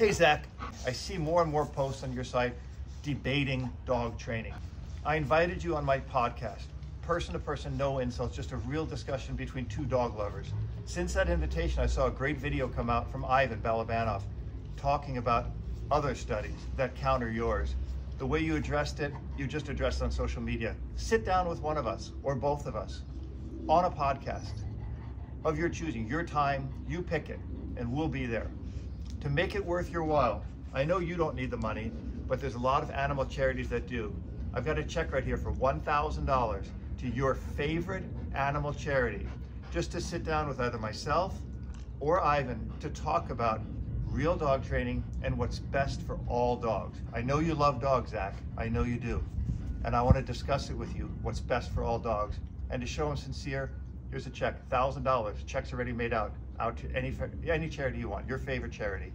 Hey Zach, I see more and more posts on your site debating dog training. I invited you on my podcast, Person to Person, No Insults, just a real discussion between two dog lovers. Since that invitation, I saw a great video come out from Ivan Balabanov talking about other studies that counter yours. The way you addressed it, you just addressed it on social media. Sit down with one of us or both of us on a podcast of your choosing, your time, you pick it, and we'll be there. To make it worth your while, I know you don't need the money, but there's a lot of animal charities that do. I've got a check right here for $1,000 to your favorite animal charity, just to sit down with either myself or Ivan to talk about real dog training and what's best for all dogs. I know you love dogs, Zach. I know you do. And I want to discuss it with you, what's best for all dogs. And to show I'm sincere, here's a check, $1,000. Check's already made out to any charity you want, your favorite charity.